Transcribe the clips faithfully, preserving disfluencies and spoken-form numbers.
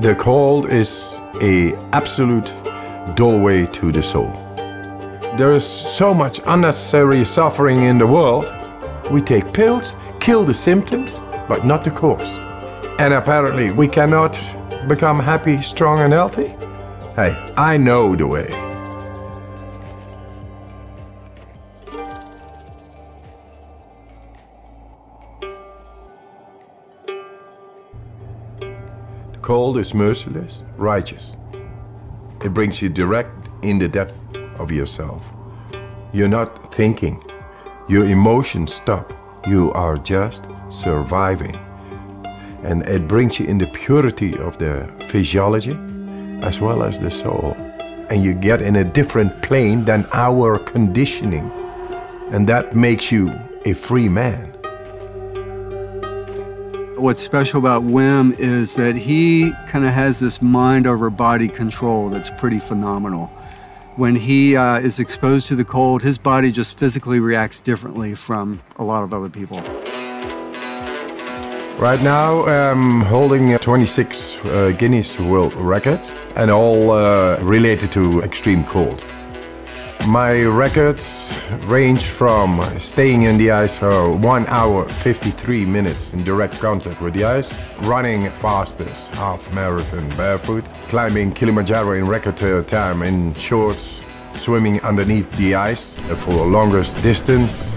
The cold is an absolute doorway to the soul. There is so much unnecessary suffering in the world. We take pills, kill the symptoms, but not the cause. And apparently we cannot become happy, strong and healthy. Hey, I know the way. Cold is merciless, righteous. It brings you direct in the depth of yourself. You're not thinking. Your emotions stop. You are just surviving. And it brings you in the purity of the physiology as well as the soul. And you get in a different plane than our conditioning. And that makes you a free man. What's special about Wim is that he kind of has this mind over body control that's pretty phenomenal. When he uh, is exposed to the cold, his body just physically reacts differently from a lot of other people. Right now I'm holding twenty-six uh, Guinness World Records, and all uh, related to extreme cold. My records range from staying in the ice for one hour fifty-three minutes in direct contact with the ice, running fastest half marathon barefoot, climbing Kilimanjaro in record time in shorts, swimming underneath the ice for the longest distance.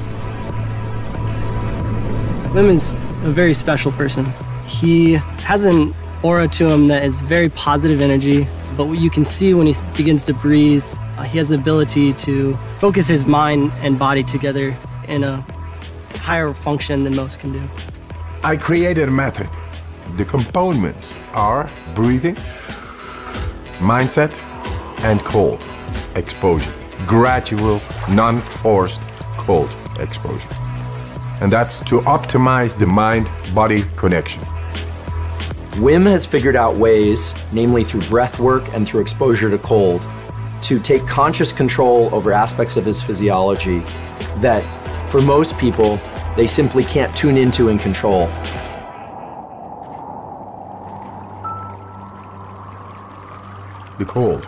Wim is a very special person. He has an aura to him that is very positive energy, but what you can see when he begins to breathe, he has the ability to focus his mind and body together in a higher function than most can do. I created a method. The components are breathing, mindset, and cold exposure. Gradual, non-forced cold exposure. And that's to optimize the mind-body connection. Wim has figured out ways, namely through breath work and through exposure to cold, to take conscious control over aspects of his physiology that, for most people, they simply can't tune into and control. The cold,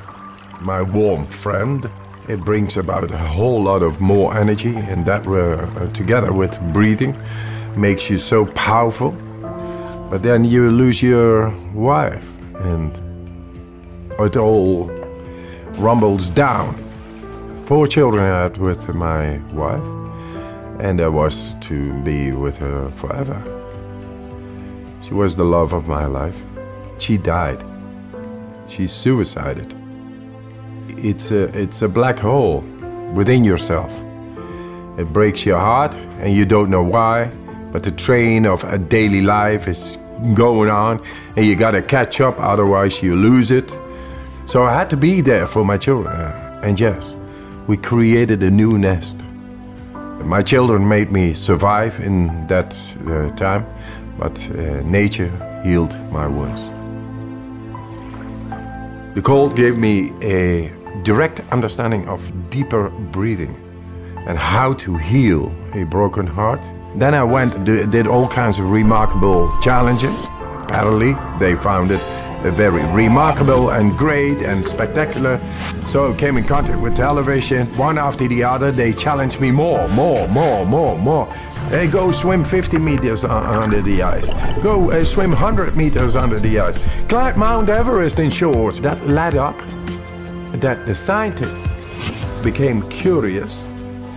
my warm friend, it brings about a whole lot of more energy, and that uh, together with breathing makes you so powerful. But then you lose your wife, and it all rumbles down. Four children I had with my wife, and I was to be with her forever. She was the love of my life. She died. She suicided. It's a, it's a black hole within yourself. It breaks your heart, and you don't know why, but the train of a daily life is going on, and you gotta catch up, otherwise you lose it. So I had to be there for my children. And yes, we created a new nest. My children made me survive in that uh, time, but uh, nature healed my wounds. The cold gave me a direct understanding of deeper breathing and how to heal a broken heart. Then I went and did all kinds of remarkable challenges. Apparently, they found it very remarkable and great and spectacular. So I came in contact with television. One after the other, they challenged me more, more, more, more, more. Hey, go swim fifty meters under the ice. Go uh, swim one hundred meters under the ice. Climb Mount Everest in shorts. That led up that the scientists became curious.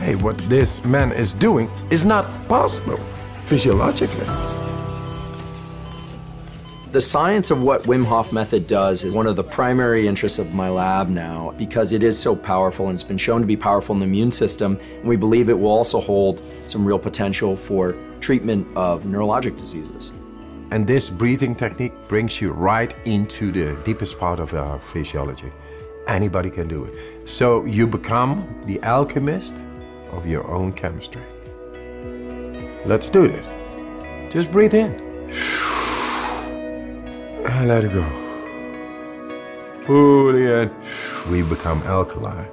Hey, what this man is doing is not possible physiologically. The science of what Wim Hof Method does is one of the primary interests of my lab now, because it is so powerful, and it's been shown to be powerful in the immune system, and we believe it will also hold some real potential for treatment of neurologic diseases. And this breathing technique brings you right into the deepest part of our physiology. Anybody can do it. So you become the alchemist of your own chemistry. Let's do this. Just breathe in. And let it go. Fully in. We become alkaline.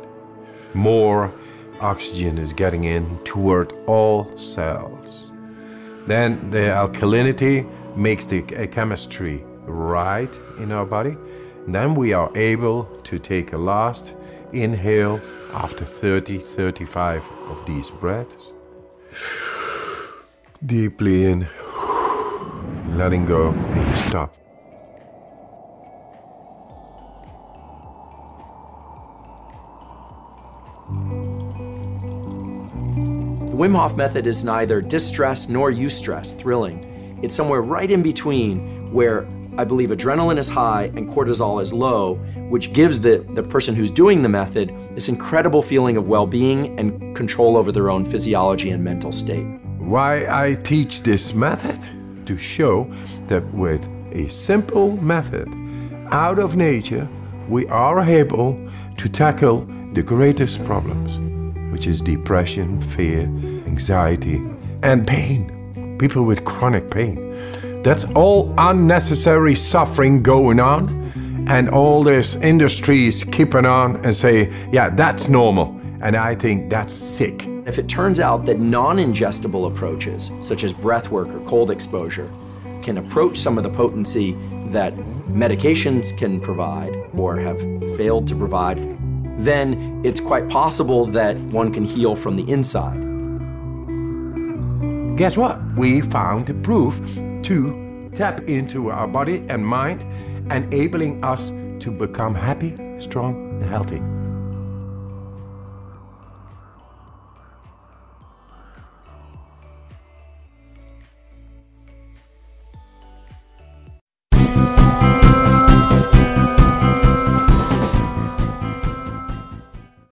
More oxygen is getting in toward all cells. Then the alkalinity makes the chemistry right in our body. Then we are able to take a last inhale after thirty, thirty-five of these breaths. Deeply in, letting go, and you stop. The Wim Hof Method is neither distress nor eustress thrilling. It's somewhere right in between where I believe adrenaline is high and cortisol is low, which gives the, the person who's doing the method this incredible feeling of well-being and control over their own physiology and mental state. Why I teach this method? To show that with a simple method out of nature, we are able to tackle the greatest problems, which is depression, fear, anxiety, and pain. People with chronic pain. That's all unnecessary suffering going on, and all these industries keeping on and say, yeah, that's normal, and I think that's sick. If it turns out that non-ingestible approaches, such as breath work or cold exposure, can approach some of the potency that medications can provide or have failed to provide, then it's quite possible that one can heal from the inside. Guess what? We found the proof to tap into our body and mind, enabling us to become happy, strong, and healthy.